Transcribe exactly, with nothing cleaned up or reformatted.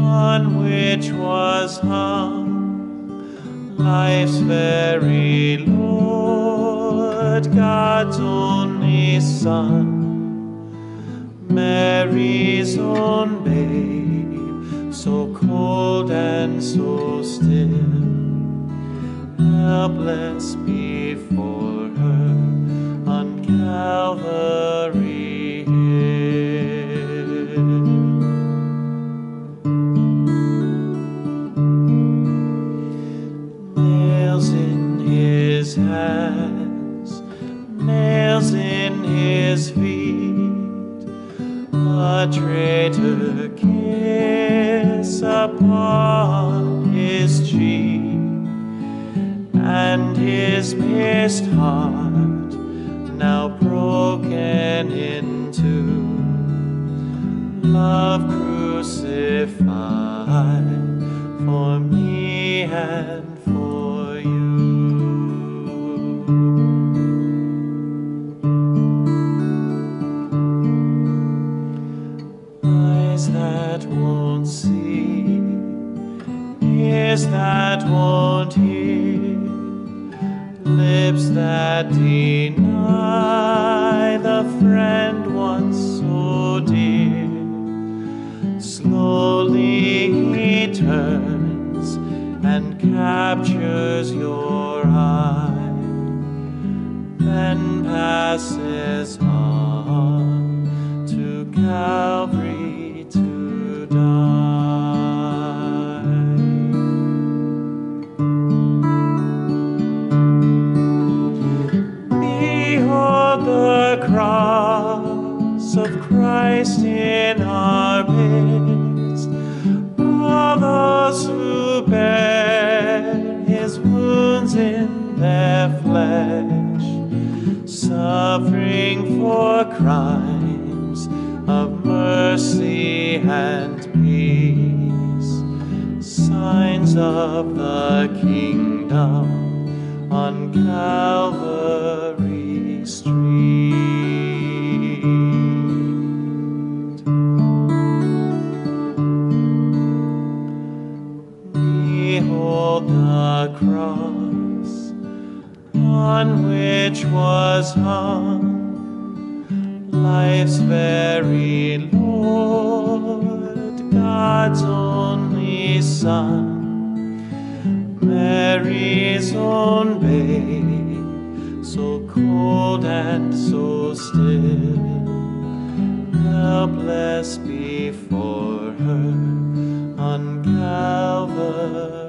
On which was hung life's very Lord, God's only Son, Mary's own babe, so cold and so still, helpless before her on Calvary. Hands, nails in his feet, a traitor kiss upon his cheek, and his pierced heart now broken in two. Love crucified for me and for you. That won't see, ears that won't hear, lips that deny the friend once so dear. Slowly he turns and captures your eye, then passes on to Calvary. Cross of Christ in our midst, all those who bear his wounds in their flesh, suffering for crimes of mercy and peace, signs of the kingdom on Calvary Street. Behold the cross on which was hung life's very Lord, God's only Son, Mary's own babe, so cold and so still, helpless before her on Calvary.